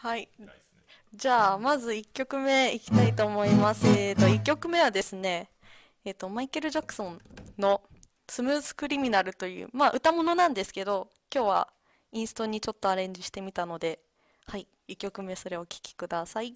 はい。じゃあ、まず1曲目いきたいと思います。1曲目はですね、マイケル・ジャクソンのスムーズ・クリミナルという、まあ、歌物なんですけど、今日はインストにちょっとアレンジしてみたので、はい、1曲目それをお聴きください。